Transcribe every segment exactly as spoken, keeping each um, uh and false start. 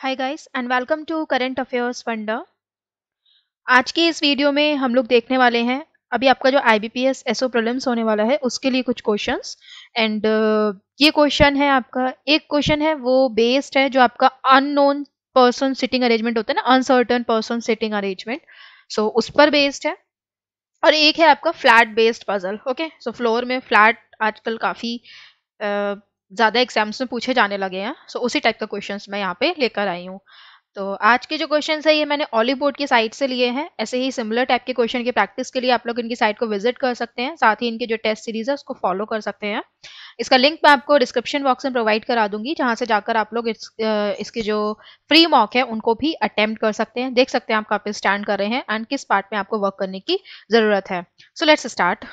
Hi guys and welcome to current affairs funda. आज की इस वीडियो में हम लोग देखने वाले हैं अभी आपका जो I B P S S O problems होने वाला है उसके लिए कुछ क्वेश्चंस। एंड uh, ये क्वेश्चन है आपका, एक क्वेश्चन है वो बेस्ड है जो आपका अननोन पर्सन सिटिंग अरेंजमेंट होता है ना, uncertain person sitting arrangement, so उस पर बेस्ड है। और एक है आपका flat based puzzle. Okay, so floor में फ्लैट आजकल काफ़ी uh, ज़्यादा एग्जाम्स में पूछे जाने लगे हैं, सो so, उसी टाइप का क्वेश्चंस मैं यहाँ पे लेकर आई हूँ। तो आज के जो क्वेश्चंस है ये मैंने ओलिवबोर्ड की साइट से लिए हैं। ऐसे ही सिमिलर टाइप के क्वेश्चन की प्रैक्टिस के लिए आप लोग इनकी साइट को विजिट कर सकते हैं, साथ ही इनके जो टेस्ट सीरीज है उसको फॉलो कर सकते हैं। इसका लिंक मैं आपको डिस्क्रिप्शन बॉक्स में प्रोवाइड करा दूंगी, जहाँ से जाकर आप लोग इस, इसके जो फ्री मॉक है उनको भी अटैम्प्ट कर सकते हैं, देख सकते हैं आप कहाँ पे स्टैंड कर रहे हैं एंड किस पार्ट में आपको वर्क करने की ज़रूरत है। So let's start.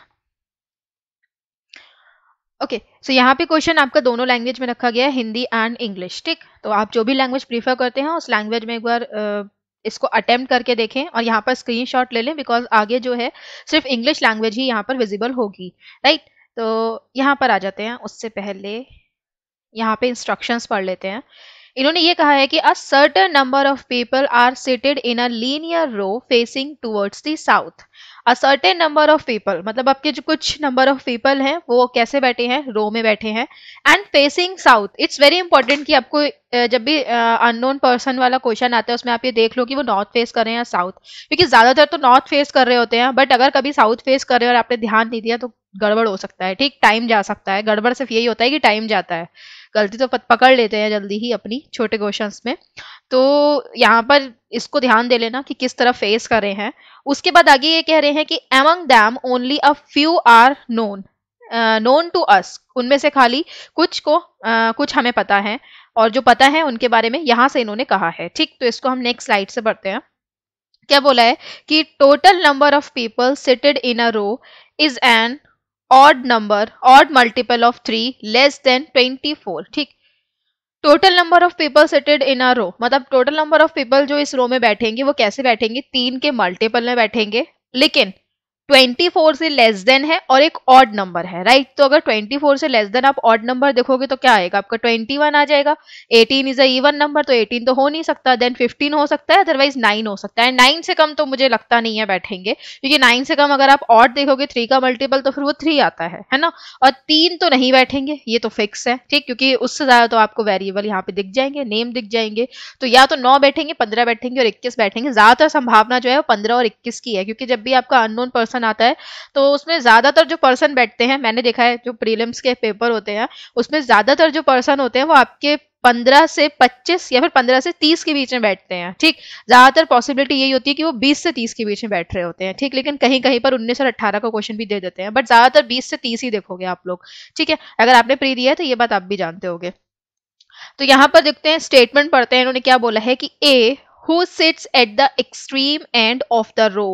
Okay, so यहाँ पे क्वेश्चन आपका दोनों लैंग्वेज में रखा गया है, हिंदी एंड इंग्लिश। ठीक, तो आप जो भी लैंग्वेज प्रीफर करते हैं उस लैंग्वेज में एक बार uh, इसको अटेम्प्ट करके देखें और यहाँ पर स्क्रीनशॉट ले लें, बिकॉज आगे जो है सिर्फ इंग्लिश लैंग्वेज ही यहाँ पर विजिबल होगी। राइट, तो यहाँ पर आ जाते हैं। उससे पहले यहाँ पे इंस्ट्रक्शंस पढ़ लेते हैं। इन्होंने ये कहा है कि a certain number of people are seated in a linear row facing towards the south. A certain number of people मतलब आपके जो कुछ नंबर ऑफ पीपल हैं वो कैसे बैठे हैं, रो में बैठे हैं, and facing south. It's very important कि आपको जब भी अननोन पर्सन वाला क्वेश्चन आता है उसमें आप ये देख लो कि वो नॉर्थ फेस कर रहे हैं या साउथ, क्योंकि ज़्यादातर तो नॉर्थ फेस कर रहे होते हैं, बट अगर कभी साउथ फेस कर रहे हो और आपने ध्यान नहीं दिया तो गड़बड़ हो सकता है। ठीक, टाइम जा सकता है। गड़बड़ सिर्फ यही होता है कि टाइम जाता है, गलती तो पकड़ लेते हैं जल्दी ही अपनी छोटे क्वेश्चंस में। तो यहाँ पर इसको ध्यान दे लेना कि किस तरह फेस कर रहे हैं। उसके बाद आगे ये कह रहे हैं कि among them only a few are known known to us। उनमें से खाली कुछ को uh, कुछ हमें पता है, और जो पता है उनके बारे में यहाँ से इन्होंने कहा है। ठीक, तो इसको हम नेक्स्ट स्लाइड से पढ़ते हैं। क्या बोला है कि total number of people seated in a row is an odd number, odd multiple of three less than twenty four. ठीक, total number of people seated in a row मतलब टोटल नंबर ऑफ पीपल जो इस रो में बैठेंगे वो कैसे बैठेंगे, तीन के मल्टीपल में बैठेंगे, लेकिन ट्वेंटी फोर से लेस देन है और एक ऑड नंबर है। राइट, तो अगर ट्वेंटी फोर से लेस देन आप ऑड नंबर देखोगे तो क्या आएगा आपका, ट्वेंटी वन आ जाएगा। Eighteen is a even number, तो एटीन तो हो नहीं सकता, देन फिफ्टीन हो सकता है, अदरवाइज नाइन हो सकता है। नाइन से कम तो मुझे लगता नहीं है बैठेंगे, क्योंकि नाइन से कम अगर आप ऑड देखोगे थ्री का मल्टीपल तो फिर वो थ्री आता है, है ना। और तीन तो नहीं बैठेंगे, ये तो फिक्स है। ठीक, क्योंकि उससे ज़्यादा तो आपको वेरिएबल यहाँ पे दिख जाएंगे, नेम दिख जाएंगे। तो या तो नौ बैठेंगे, पंद्रह बैठेंगे और इक्कीस बैठेंगे। ज़्यादातर संभावना जो है वो पंद्रह और इक्कीस की है, क्योंकि जब भी आपका अननोन पर्सन आता है तो उसमें ज्यादातर जो पर्सन बैठते हैं, मैंने देखा है जो प्रीलिम्स के पेपर होते हैं उसमें ज्यादातर जो पर्सन होते हैं वो आपके पंद्रह से पच्चीस या फिर पंद्रह से तीस के बीच में बैठते हैं। ठीक, ज्यादातर पॉसिबिलिटी यही होती है कि वो बीस से तीस के बीच में बैठ रहे होते हैं। ठीक, लेकिन कहीं कहीं पर उन्नीस और अट्ठारह का क्वेश्चन भी दे देते हैं, बट ज्यादातर बीस से तीस ही देखोगे आप लोग। ठीक है, अगर आपने प्री दिया है तो ये बात आप भी जानते होगे। तो यहाँ पर देखते हैं, स्टेटमेंट पढ़ते हैं। इन्होंने क्या बोला है कि ए who sits at the extreme end of the row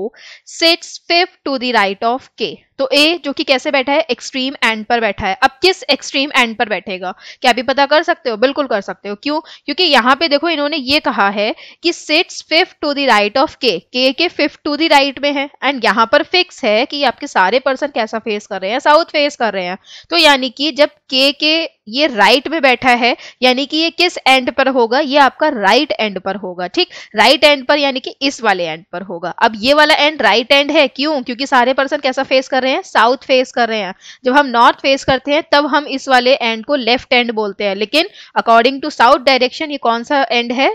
sits fifth to the right of K। तो A जो कि कैसे बैठा है, एक्सट्रीम एंड पर बैठा है। अब किस एक्सट्रीम एंड पर बैठेगा क्या भी पता कर सकते हो, बिल्कुल कर सकते हो। क्यों, क्योंकि यहाँ पे देखो इन्होंने ये कहा है कि sits fifth to the right of K, K के fifth to the right में है, एंड यहाँ पर फिक्स है कि आपके सारे पर्सन कैसा फेस कर रहे हैं, साउथ फेस कर रहे हैं। तो यानी कि जब K के ये राइट में बैठा है, यानी कि ये किस एंड पर होगा, ये आपका राइट एंड पर होगा। ठीक, राइट एंड पर यानी कि इस वाले एंड पर होगा। अब ये वाला एंड राइट एंड है, क्यों, क्योंकि सारे पर्सन कैसा फेस कर रहे हैं, साउथ फेस कर रहे हैं। जब हम नॉर्थ फेस करते हैं तब हम इस वाले एंड को लेफ्ट एंड बोलते हैं, लेकिन अकॉर्डिंग टू साउथ डायरेक्शन ये कौन सा एंड है,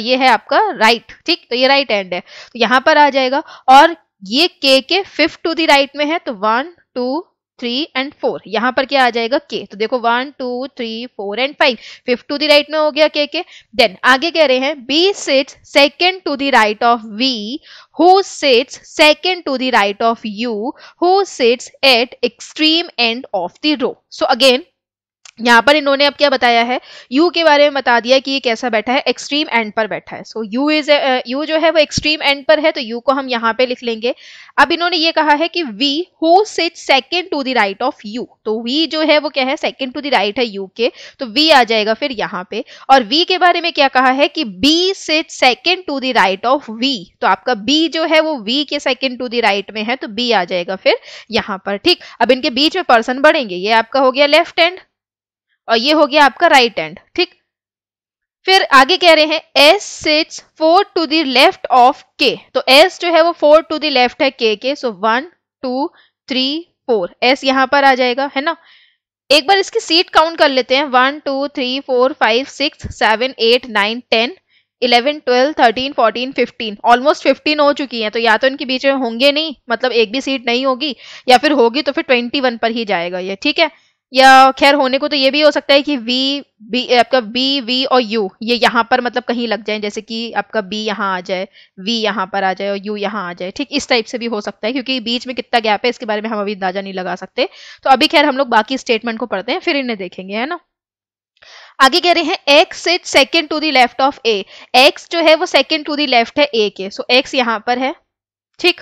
ये है आपका राइट। ठीक, तो ये राइट एंड है, तो यहां पर आ जाएगा। और ये के के फिफ्थ टू द राइट में है, तो one two three and four, यहाँ पर क्या आ जाएगा के। तो देखो one two three four and five, fifth to the right में हो गया के के। देन आगे कह रहे हैं B sits second to the right of V who sits second to the right of you who sits at extreme end of the row। so again यहाँ पर इन्होंने अब क्या बताया है, यू के बारे में बता दिया कि ये कैसा बैठा है, एक्सट्रीम एंड पर बैठा है। सो यू इज यू जो है वो एक्सट्रीम एंड पर है, तो यू को हम यहाँ पे लिख लेंगे। अब इन्होंने ये कहा है कि V who sits second to the right of U, तो वी जो है वो क्या है, सेकंड टू द राइट है यू के, तो वी आ जाएगा फिर यहाँ पे। और वी के बारे में क्या कहा है कि B sits second to the right of V, तो आपका बी जो है वो वी के सेकंड टू द राइट में है, तो बी आ जाएगा फिर यहाँ पर। ठीक, अब इनके बीच में पर्सन बढ़ेंगे, ये आपका हो गया लेफ्ट हैंड और ये हो गया आपका राइट हैंड। ठीक, फिर आगे कह रहे हैं S sits four to the left of K, तो S जो है वो फोर टू द लेफ्ट है K के, so one two three four S यहाँ पर आ जाएगा, है ना। एक बार इसकी सीट काउंट कर लेते हैं, one two three four five six seven eight nine ten eleven twelve thirteen fourteen fifteen, almost fifteen हो चुकी हैं, तो या तो इनके बीच में होंगे नहीं, मतलब एक भी सीट नहीं होगी, या फिर होगी तो फिर ट्वेंटी वन पर ही जाएगा ये, ठीक है। या खैर होने को तो ये भी हो सकता है कि वी बी, आपका बी वी और यू ये यहाँ पर मतलब कहीं लग जाए, जैसे कि आपका बी यहाँ आ जाए, वी यहाँ पर आ जाए और यू यहाँ आ जाए, ठीक, इस टाइप से भी हो सकता है, क्योंकि बीच में कितना गैप है इसके बारे में हम अभी अंदाजा नहीं लगा सकते। तो अभी खैर हम लोग बाकी स्टेटमेंट को पढ़ते हैं, फिर इन्हें देखेंगे, है ना। आगे कह रहे हैं X is second to the left of A, X जो है वो सेकेंड टू द लेफ्ट है ए के, सो एक्स यहाँ पर है, ठीक।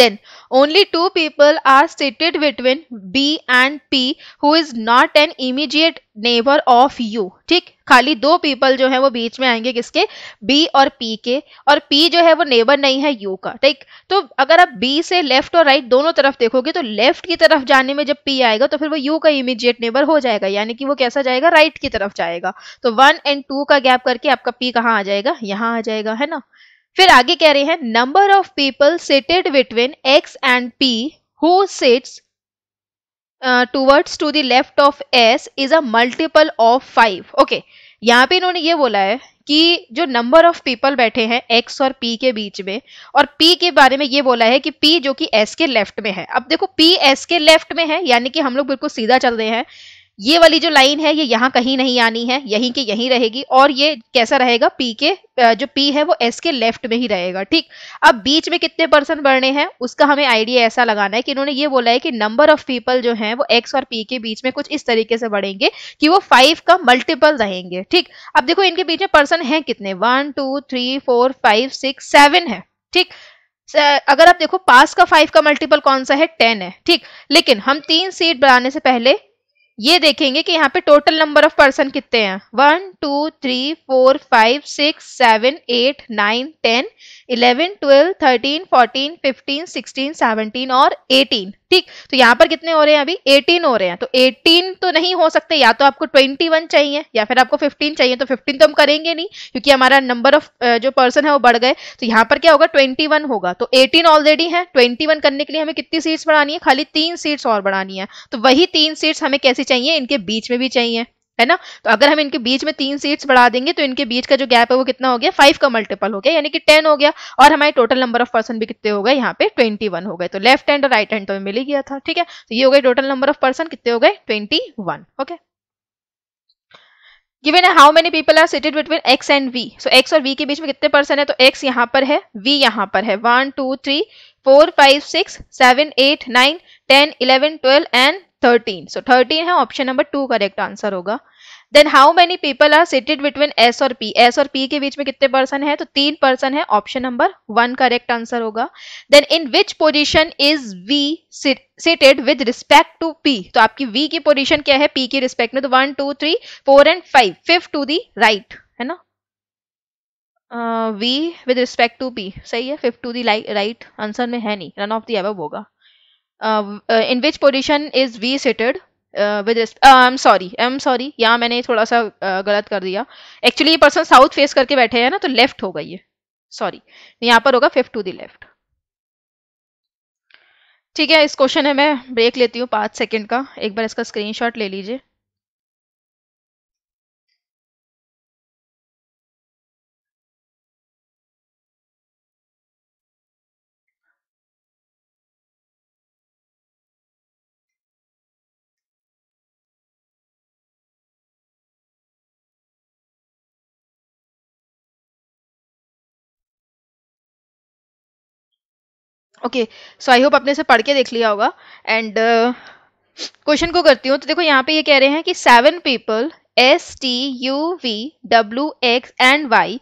Then only two people are seated between B and P, who is not an immediate neighbor of U. ठीक, खाली दो people जो है वो बीच में आएंगे किसके, B और P के, और P जो है वो neighbor नहीं है U का, ठीक। तो अगर आप B से left और right दोनों तरफ देखोगे तो left की तरफ जाने में जब P आएगा तो फिर वो U का immediate neighbor हो जाएगा, यानी कि वो कैसा जाएगा, right की तरफ जाएगा। तो one and two का gap करके आपका P कहाँ आ जाएगा, यहाँ आ जाएगा, है ना। फिर आगे कह रहे हैं number of people seated between X and P who sits towards to the left of S is a multiple of five. Okay, यहाँ पे इन्होंने ये बोला है कि जो नंबर ऑफ पीपल बैठे हैं एक्स और पी के बीच में, और पी के बारे में ये बोला है कि पी जो कि एस के लेफ्ट में है। अब देखो पी एस के लेफ्ट में है, यानी कि हम लोग बिल्कुल सीधा चल रहे हैं, ये वाली जो लाइन है ये यहाँ कहीं नहीं आनी है, यहीं के यहीं रहेगी, और ये कैसा रहेगा, पी के जो पी है वो एस के लेफ्ट में ही रहेगा, ठीक। अब बीच में कितने पर्सन बढ़ने हैं उसका हमें आइडिया ऐसा लगाना है कि इन्होंने ये बोला है कि नंबर ऑफ पीपल जो हैं वो एक्स और पी के बीच में कुछ इस तरीके से बढ़ेंगे कि वो फाइव का मल्टीपल रहेंगे, ठीक। अब देखो इनके बीच में पर्सन है कितने, one two three four five six seven है, ठीक। अगर आप देखो पास का फाइव का मल्टीपल कौन सा है, टेन है, ठीक। लेकिन हम तीन सीट बढ़ाने से पहले ये देखेंगे कि यहाँ पे टोटल नंबर ऑफ पर्सन कितने हैं, one two three four five six seven eight nine ten eleven twelve thirteen fourteen fifteen sixteen seventeen और एटीन, ठीक। तो यहाँ पर कितने हो रहे हैं, अभी एटीन हो रहे हैं, तो एटीन तो नहीं हो सकते, या तो आपको इक्कीस चाहिए या फिर आपको पंद्रह चाहिए, तो पंद्रह तो हम करेंगे नहीं क्योंकि हमारा नंबर ऑफ जो पर्सन है वो बढ़ गए, तो यहाँ पर क्या होगा, इक्कीस होगा। तो एटीन ऑलरेडी है, इक्कीस करने के लिए हमें कितनी सीट्स बढ़ानी है, खाली तीन सीट्स और बढ़ानी है, तो वही तीन सीट्स हमें कैसी चाहिए, इनके बीच में भी चाहिए, है ना। तो अगर हम इनके बीच में तीन सीट्स बढ़ा देंगे तो इनके बीच का जो गैप है वो कितना हो गया, फाइव का मल्टीपल हो गया, यानी कि टेन हो गया, और हमारे टोटल नंबर ऑफ पर्सन भी कितने हो गए, यहाँ पे ट्वेंटी वन हो गए। तो लेफ्ट हैंड और राइट हैंड तो मिल ही गया था, ठीक है। तो ये हो गए टोटल नंबर ऑफ पर्सन कितने हो गए, ट्वेंटी वन ओके। गिवन है how many people are seated between X and V, so X और वी के बीच में कितने पर्सन है, तो एक्स यहाँ पर है, वी यहाँ पर है, one two three four five six seven eight nine ten eleven twelve and thirteen, so thirteen है, option number two correct answer होगा। Then how many people are seated between S और P, S और P के बीच में कितने person है, तो तीन पर्सन है, option number one correct answer होगा। Then in which position is V seated with respect to P, तो आपकी वी की पोजिशन क्या है पी की रिस्पेक्ट में, तो one two three four and five, fifth to the right, है ना, V with respect to P, सही है, fifth to the right answer में है नहीं, रन ऑफ दी एबव होगा। In which position is V seated with, I am sorry I am sorry यहाँ मैंने थोड़ा सा uh, गलत कर दिया, एक्चुअली ये पर्सन साउथ फेस करके बैठे हैं ना, तो लेफ्ट होगा ये, सॉरी यहाँ पर होगा फिफ्थ टू द लेफ्ट, ठीक है। इस क्वेश्चन है मैं ब्रेक लेती हूँ पाँच सेकेंड का, एक बार इसका स्क्रीनशॉट ले लीजिए। ओके, सो आई होप आपने इसे पढ़ के देख लिया होगा, एंड क्वेश्चन uh, को करती हूँ। तो देखो यहाँ पे ये कह रहे हैं कि seven people S T U V W X and Y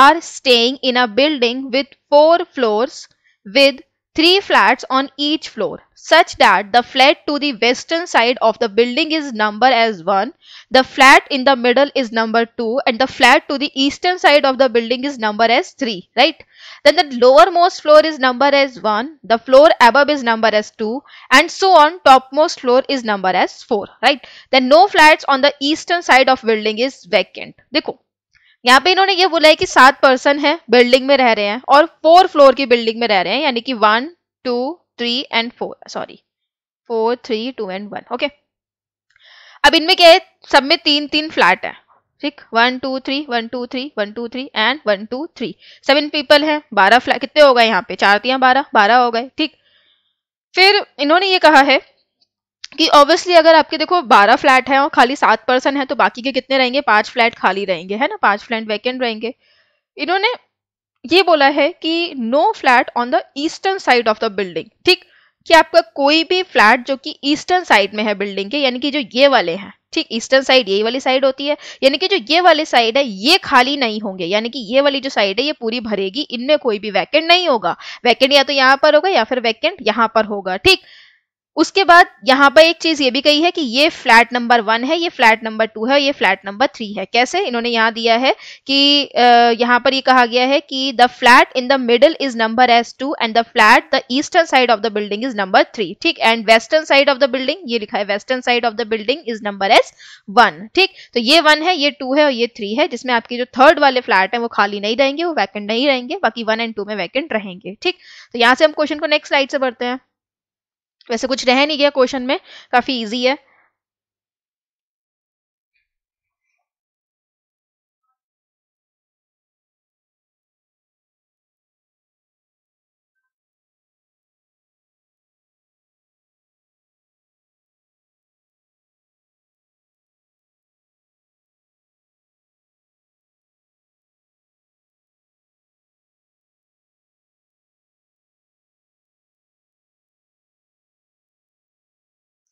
are staying in a building with four floors with three flats on each floor such that the flat to the western side of the building is number as one, the flat in the middle is number two and the flat to the eastern side of the building is number as three, right? Then the lowermost floor is number as one, the floor above is number as two and so on, topmost floor is number as four, right? Then no flats on the eastern side of building is vacant. देखो यहाँ पे इन्होंने ये बोला है कि सात person है बिल्डिंग में रह रहे हैं और फोर फ्लोर की बिल्डिंग में रह रहे हैं, यानी कि one two three and four, sorry four three two and one. Okay, अब इनमें क्या है, सब में तीन तीन फ्लैट है, ठीक, one two three one two three one two three and one two three, seven people है, बारह फ्लैट, कितने हो गए यहाँ पे, चार तीन बारह, बारह हो गए, ठीक। फिर इन्होंने ये कहा है कि ऑब्वियसली अगर आपके देखो बारह फ्लैट हैं और खाली सात पर्सन है तो बाकी के कितने रहेंगे, पांच फ्लैट खाली रहेंगे, है ना, पांच फ्लैट वैकेंट रहेंगे। इन्होंने ये बोला है कि no flat on the eastern side of the building, ठीक, कि आपका कोई भी फ्लैट जो कि ईस्टर्न साइड में है बिल्डिंग के, यानी कि जो ये वाले हैं, ठीक, ईस्टर्न साइड यही वाली साइड होती है, यानी कि जो ये वाले साइड है ये खाली नहीं होंगे, यानी कि ये वाली जो साइड है ये पूरी भरेगी, इनमें कोई भी वैकेंट नहीं होगा, वैकेंट या तो यहाँ पर होगा या फिर वैकेंट यहाँ पर होगा, ठीक। उसके बाद यहाँ पर एक चीज ये भी कही है कि ये फ्लैट नंबर वन है, ये फ्लैट नंबर टू है, ये फ्लैट नंबर थ्री है। कैसे, इन्होंने यहाँ दिया है कि यहाँ पर ये कहा गया है कि the flat in the middle is number as two and the flat the eastern side of the building is number three, ठीक, and western side of the building, ये लिखा है western side of the building is number as one, ठीक। तो ये one है, ये to है और ये थ्री है, जिसमें आपके जो थर्ड वाले फ्लैट है वो खाली नहीं रहेंगे, वो वैकेंट नहीं रहेंगे, बाकी वन एंड टू में वैकेंट रहेंगे, ठीक। तो यहाँ से हम क्वेश्चन को नेक्स्ट स्लाइड से पढ़ते हैं, वैसे कुछ रह नहीं गया क्वेश्चन में, काफी इजी है।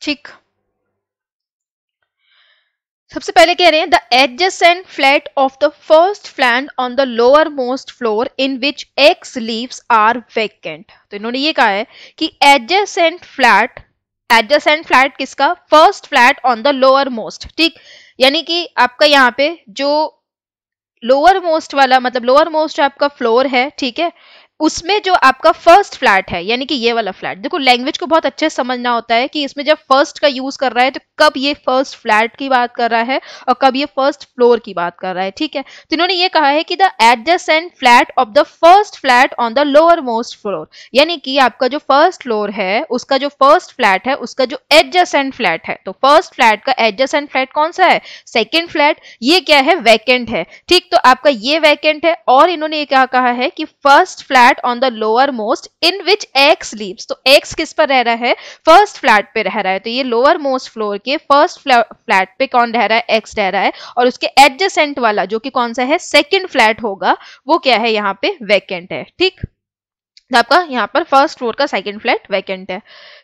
ठीक, सबसे पहले कह रहे हैं the adjacent flat of the first flat on the lower most floor in which X lives are vacant. तो इन्होंने ये कहा है कि एडजेसेंट फ्लैट, एडजेसेंट फ्लैट किसका, first flat on the lower most, ठीक, यानी कि आपका यहाँ पे जो लोअर मोस्ट वाला, मतलब लोअर मोस्ट आपका फ्लोर है, ठीक है, उसमें जो आपका फर्स्ट फ्लैट है, यानी कि ये वाला फ्लैट, देखो लैंग्वेज को बहुत अच्छे से समझना होता है कि इसमें जब फर्स्ट का यूज कर रहा है तो कब ये फर्स्ट फ्लैट की बात कर रहा है और कब ये फर्स्ट फ्लोर की बात कर रहा है, ठीक है। तो इन्होंने ये कहा है कि the adjacent flat of the first flat on the lower most floor, यानी कि आपका जो फर्स्ट फ्लोर है उसका जो फर्स्ट फ्लैट है उसका जो एडजेसेंट फ्लैट है, तो फर्स्ट फ्लैट का एडजेसेंट फ्लैट कौन सा है, सेकेंड फ्लैट, ये क्या है, वैकेंट है, ठीक। तो आपका ये वैकेंट है और इन्होंने ये क्या कहा है कि first flat on the lower most in which X lives, तो एक्स किस पर रह रहा है, फर्स्ट फ्लैट पे रह रहा है, तो ये लोअर मोस्ट फ्लोर के फर्स्ट फ्लैट पे कौन रह रहा है, एक्स रह रहा है, और उसके एडजेसेंट वाला जो कि कौन सा है, सेकंड फ्लैट होगा, वो क्या है यहाँ पे, वैकेंट है, ठीक। तो आपका यहाँ पर फर्स्ट फ्लोर का सेकंड फ्लैट वैकेंट है।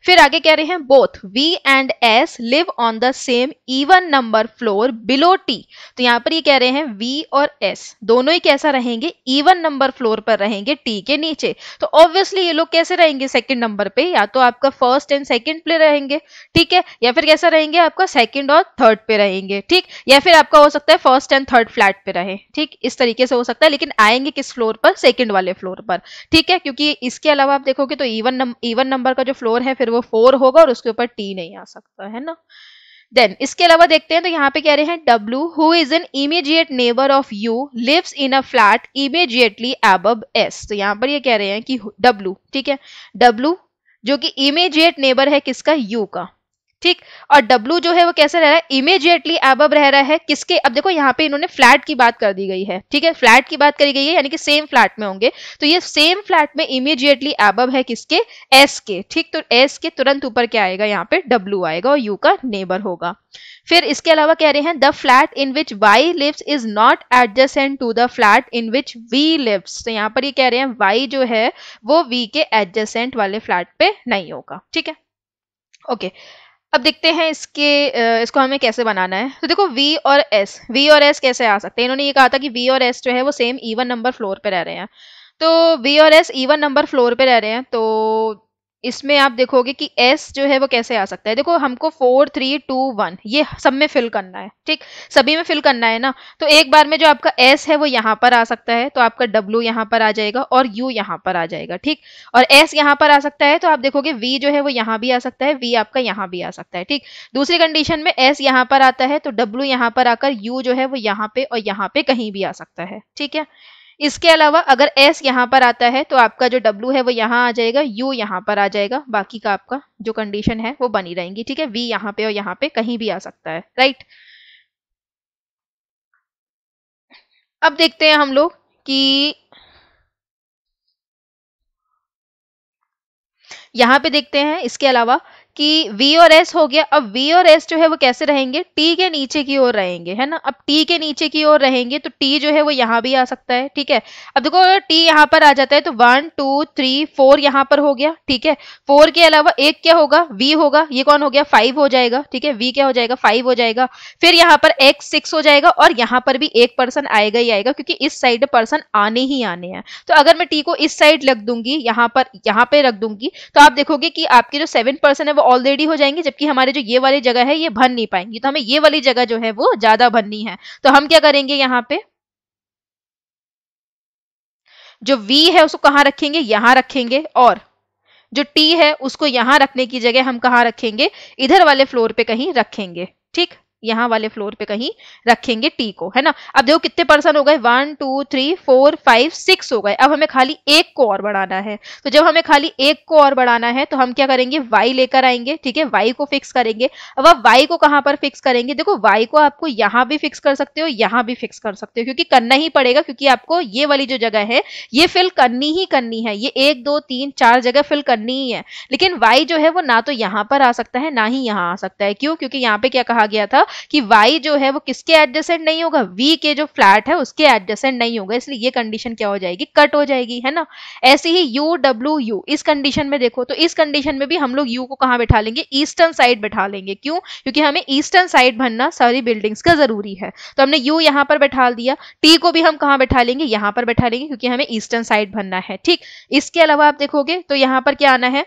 फिर आगे कह रहे हैं both V and S live on the same even number floor below T, तो यहाँ पर ये कह रहे हैं वी और एस दोनों ही कैसा रहेंगे, इवन नंबर फ्लोर पर रहेंगे टी के नीचे, तो ऑब्वियसली ये लोग कैसे रहेंगे, सेकंड नंबर पे, या तो आपका फर्स्ट एंड सेकंड पे रहेंगे, ठीक है, या फिर कैसा रहेंगे आपका, सेकंड और थर्ड पे रहेंगे, ठीक, या फिर आपका हो सकता है फर्स्ट एंड थर्ड फ्लैट पे रहे, ठीक, इस तरीके से हो सकता है, लेकिन आएंगे किस फ्लोर पर, सेकंड वाले फ्लोर पर, ठीक है, क्योंकि इसके अलावा आप देखोगे तो इवन इवन नंबर का जो फ्लोर है फिर वो फोर होगा और उसके ऊपर टी नहीं आ सकता, है ना। Then, इसके अलावा देखते हैं तो यहाँ पे कह रहे हैं W who is an immediate neighbor of U lives in a flat immediately above S, तो यहाँ पर ये कह रहे हैं कि W, ठीक है, W जो कि immediate neighbor है किसका, U का, ठीक, और W जो है वो कैसे रह रहा है, इमीडिएटली अबव रह रहा है किसके, अब देखो यहाँ पे इन्होंने फ्लैट की बात कर दी गई है, ठीक है, फ्लैट की बात करी गई है, यानी कि सेम फ्लैट में होंगे, तो ये सेम फ्लैट में इमीडिएटली अबव है किसके, S के, ठीक, तो S के तुरंत ऊपर क्या आएगा यहाँ पे, W आएगा और U का नेबर होगा। फिर इसके अलावा कह रहे हैं the flat in which Y lives is not adjacent to the flat in which V lives, तो यहाँ पर ये कह रहे हैं Y जो है वो V के एडजेसेंट वाले फ्लैट पे नहीं होगा, ठीक है, ओके। अब देखते हैं इसके, इसको हमें कैसे बनाना है, तो देखो V और S, V और S कैसे आ सकते हैं, इन्होंने ये कहा था कि V और S जो है वो सेम इवन नंबर फ्लोर पे रह रहे हैं, तो V और S इवन नंबर फ्लोर पे रह रहे हैं, तो इसमें आप देखोगे कि एस जो है वो कैसे आ सकता है। देखो हमको फोर थ्री टू वन ये सब में फिल करना है, ठीक, सभी में फिल करना है ना। तो एक बार में जो आपका एस है वो यहाँ पर आ सकता है, तो आपका डब्ल्यू यहाँ पर आ जाएगा और यू यहाँ पर आ जाएगा, ठीक। और एस यहाँ पर आ सकता है तो आप देखोगे वी जो है वो यहाँ भी आ सकता है, वी आपका यहाँ भी आ सकता है, ठीक। दूसरी कंडीशन में एस यहाँ पर आता है तो डब्ल्यू यहाँ पर आकर यू जो है वो यहाँ पे और यहाँ पे कहीं भी आ सकता है, ठीक है। इसके अलावा अगर S यहाँ पर आता है तो आपका जो W है वो यहाँ आ जाएगा, U यहाँ पर आ जाएगा, बाकी का आपका जो कंडीशन है वो बनी रहेंगी, ठीक है। V यहाँ पे और यहाँ पे कहीं भी आ सकता है, राइट। अब देखते हैं हम लोग कि यहाँ पे देखते हैं इसके अलावा कि V और S हो गया। अब V और S जो है वो कैसे रहेंगे, T के नीचे की ओर रहेंगे, है ना। अब T के नीचे की ओर रहेंगे तो T जो है वो यहाँ भी आ सकता है, ठीक है। अब देखो अगर T यहाँ पर आ जाता है तो वन टू थ्री फोर यहाँ पर हो गया, ठीक है। फोर के अलावा एक क्या होगा, V होगा, ये कौन हो गया, फाइव हो जाएगा, ठीक है। V क्या हो जाएगा, फाइव हो जाएगा। फिर यहाँ पर X सिक्स हो जाएगा और यहाँ पर भी एक पर्सन आएगा ही आएगा, क्योंकि इस साइड पर्सन आने ही आने हैं। तो अगर मैं T को इस साइड रख दूंगी, यहाँ पर यहाँ पे रख दूंगी, तो आप देखोगे कि आपके जो सेवन पर्सन है वो ऑलरेडी हो जाएंगे, जबकि हमारे जो ये वाली जगह है ये भर नहीं पाएंगी। तो हमें ये वाली जगह जो है वो ज्यादा भरनी है। तो हम क्या करेंगे, यहाँ पे जो V है उसको कहाँ रखेंगे, यहाँ रखेंगे, और जो T है उसको यहाँ रखने की जगह हम कहाँ रखेंगे, इधर वाले फ्लोर पे कहीं रखेंगे, ठीक। यहाँ वाले फ्लोर पे कहीं रखेंगे T को, है ना। अब देखो कितने पर्सन हो गए, one two three four five six हो गए। अब हमें खाली एक को और बढ़ाना है, तो जब हमें खाली एक को और बढ़ाना है तो हम क्या करेंगे, Y लेकर आएंगे, ठीक है। Y को फिक्स करेंगे। अब आप Y को कहाँ पर फिक्स करेंगे, देखो Y को आपको यहाँ भी फिक्स कर सकते हो, यहाँ भी फिक्स कर सकते हो, क्योंकि करना ही पड़ेगा, क्योंकि आपको ये वाली जो जगह है ये फिल करनी ही करनी है। ये एक दो तीन चार जगह फिल करनी ही है। लेकिन Y जो है वो ना तो यहाँ पर आ सकता है ना ही यहाँ आ सकता है। क्यों, क्योंकि यहाँ पे क्या कहा गया था कि y जो है वो किसके एडजेसेंट नहीं होगा, v के जो फ्लैट है उसके एडजेसेंट नहीं होगा, इसलिए ये कंडीशन क्या हो जाएगी, कट हो जाएगी, है ना। ऐसे ही u w u इस कंडीशन में देखो, तो इस कंडीशन में भी हम लोग u को कहां बैठा लेंगे, ईस्टर्न साइड बैठा लेंगे। क्यों, क्योंकि हमें ईस्टर्न साइड भरना सारी बिल्डिंग्स का जरूरी है। तो हमने u यहां पर बैठा दिया। t को भी हम कहां बैठा लेंगे, यहां पर बैठा लेंगे, क्योंकि हमें ईस्टर्न साइड भरना है, ठीक। इसके अलावा आप देखोगे तो यहां पर क्या आना है,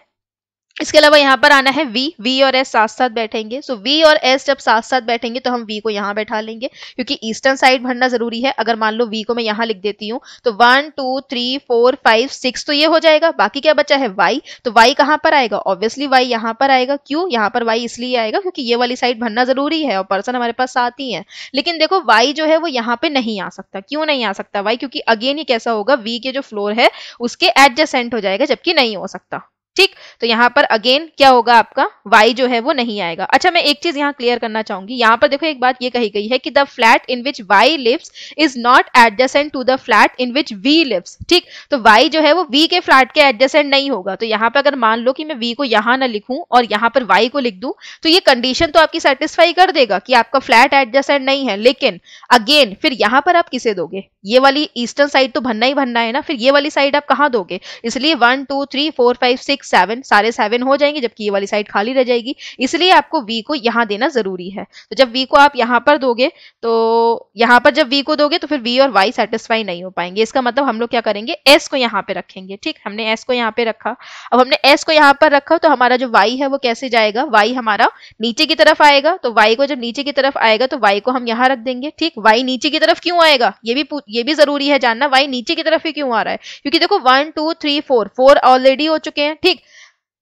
इसके अलावा यहाँ पर आना है V, V और S साथ साथ बैठेंगे। सो so, V और S जब साथ साथ बैठेंगे तो हम V को यहाँ बैठा लेंगे, क्योंकि ईस्टर्न साइड भरना जरूरी है। अगर मान लो V को मैं यहाँ लिख देती हूँ तो one two three four five six तो ये हो जाएगा, बाकी क्या बचा है Y। तो Y कहाँ पर आएगा, ऑब्वियसली Y यहाँ पर आएगा। क्यों यहाँ पर Y इसलिए आएगा क्योंकि ये वाली साइड भरना जरूरी है और पर्सन हमारे पास आती है। लेकिन देखो Y जो है वो यहाँ पे नहीं आ सकता। क्यों नहीं आ सकता Y, क्योंकि अगेन ये कैसा होगा, V के जो फ्लोर है उसके एडजेसेंट हो जाएगा, जबकि नहीं हो सकता, ठीक। तो यहाँ पर अगेन क्या होगा, आपका y जो है वो नहीं आएगा। अच्छा, मैं एक चीज यहाँ क्लियर करना चाहूंगी। यहाँ पर देखो एक बात ये कही गई है कि the flat in which y lives is not adjacent to the flat in which v lives, ठीक। तो y जो है वो v के फ्लैट के एडजेसेंट नहीं होगा। तो यहाँ पर अगर मान लो कि मैं v को यहाँ ना लिखूं और यहाँ पर y को लिख दूं तो ये कंडीशन तो आपकी सेटिस्फाई कर देगा कि आपका फ्लैट एडजेसेंट नहीं है। लेकिन अगेन फिर यहाँ पर आप किसे दोगे, ये वाली ईस्टर्न साइड तो भरना ही भरना है ना, फिर ये वाली साइड आप कहाँ दोगे। इसलिए one two three four five six seven सारे सेवन हो जाएंगे, जबकि ये वाली साइड खाली रह जाएगी। इसलिए आपको v को यहाँ देना जरूरी है। तो जब v को आप यहाँ पर दोगे, तो यहाँ पर जब v को दोगे तो फिर v और y सेटिस्फाई नहीं हो पाएंगे। इसका मतलब हम लोग क्या करेंगे, s को यहाँ पे रखेंगे, ठीक। हमने s को यहाँ पे रखा। अब हमने s को यहाँ पर रखा तो हमारा जो y है वो कैसे जाएगा, y हमारा नीचे की तरफ आएगा। तो y को जब नीचे की तरफ आएगा तो y को हम यहाँ रख देंगे, ठीक। y नीचे की तरफ क्यों आएगा ये भी ये भी जरूरी है जानना, y नीचे की तरफ ही क्यों आ रहा है, क्योंकि देखो one two three four four already हो चुके हैं, ठीक।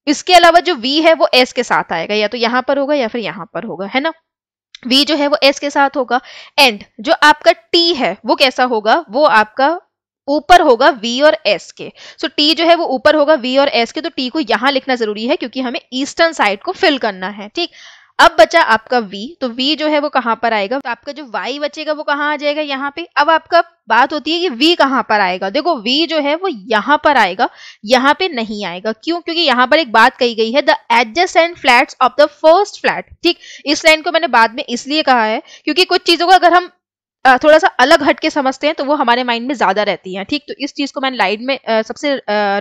इसके अलावा जो v है वो s के साथ आएगा, या तो यहाँ पर होगा या फिर यहाँ पर होगा, है ना। v जो है वो s के साथ होगा। एंड जो आपका t है वो कैसा होगा, वो आपका ऊपर होगा v और s के। सो so, t जो है वो ऊपर होगा v और s के, तो t को यहाँ लिखना जरूरी है क्योंकि हमें ईस्टर्न साइड को फिल करना है, ठीक। अब बचा आपका v, तो v जो है वो कहाँ पर आएगा, तो आपका जो y बचेगा वो कहाँ आ जाएगा, यहाँ पे। अब आपका बात होती है कि v कहाँ पर आएगा। देखो v जो है वो यहाँ पर आएगा, यहाँ पे नहीं आएगा। क्यों, क्योंकि यहाँ पर एक बात कही गई है the adjacent flats of the first flat, ठीक। इस लाइन को मैंने बाद में इसलिए कहा है क्योंकि कुछ चीजों को अगर हम थोड़ा सा अलग हटके समझते हैं तो वो हमारे माइंड में ज्यादा रहती है। ठीक, तो इस चीज को मैं लाइट में सबसे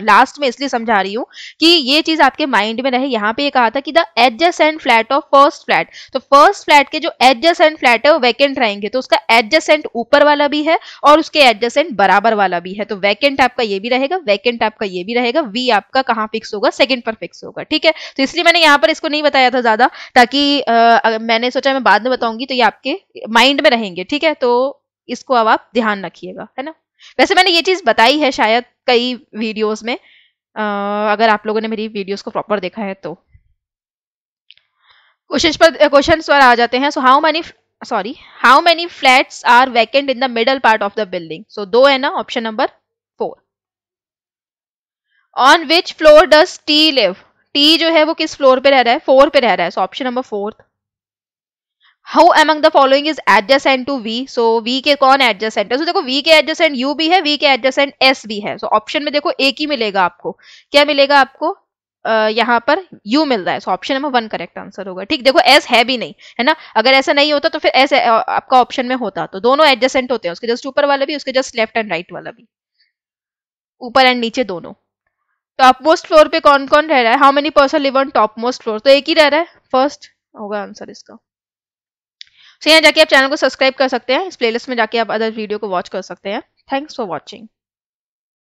लास्ट में इसलिए समझा रही हूँ कि ये चीज आपके माइंड में रहे। यहाँ पे ये कहा था कि the adjacent flat of first flat, तो फर्स्ट फ्लैट के जो एडजेसेंट फ्लैट है वो वैकेंट रहेंगे, तो उसका एडजेसेंट ऊपर वाला भी है और उसके एडजेसेंट बराबर वाला भी है। तो वैकेंट आपका ये भी रहेगा, वैकेंट आपका ये भी रहेगा, वी आपका कहाँ फिक्स होगा, सेकंड पर फिक्स होगा। ठीक है, तो इसलिए मैंने यहाँ पर इसको नहीं बताया था ज्यादा, ताकि आ, मैंने सोचा मैं बाद में बताऊंगी तो ये आपके माइंड में रहेंगे। ठीक है, तो इसको अब आप ध्यान रखिएगा, है ना। वैसे मैंने ये चीज बताई है शायद कई वीडियोस में, आ, अगर आप लोगों ने मेरी वीडियोस को प्रॉपर देखा है तो। क्वेश्चन पर क्वेश्चन पर आ जाते हैं। So how many sorry how many flats are vacant in the middle part of the building, so दो है ना, option number four. On which floor does T live, T जो है वो किस फ्लोर पे रह रहा है, फोर पे रह रहा है, so option number fourth. How among the following is adjacent to V, so V के कौन एडजेसेंट है, सो देखो वी के एडजेसेंट यू भी है, वी के एडजेसेंट एस भी है, सो ऑप्शन में देखो एक ही मिलेगा आपको, क्या मिलेगा आपको यहाँ पर U मिल रहा है, so option number one correct answer होगा। ठीक, देखो S है भी नहीं, है ना, अगर ऐसा नहीं होता तो फिर S आपका ऑप्शन में होता। तो दोनों एडजेसेंट होते हैं, उसके जस्ट ऊपर वाला भी, उसके जस्ट लेफ्ट एंड राइट वाला भी, ऊपर एंड नीचे दोनों। टॉप मोस्ट फ्लोर पे कौन कौन रह रहा है, how many person live on top most floor, तो एक ही रह रहा है, फर्स्ट होगा आंसर इसका। सो यहाँ जाके आप चैनल को सब्सक्राइब कर सकते हैं, इस प्लेलिस्ट में जाके आप अदर वीडियो को वॉच कर सकते हैं। Thanks for watching.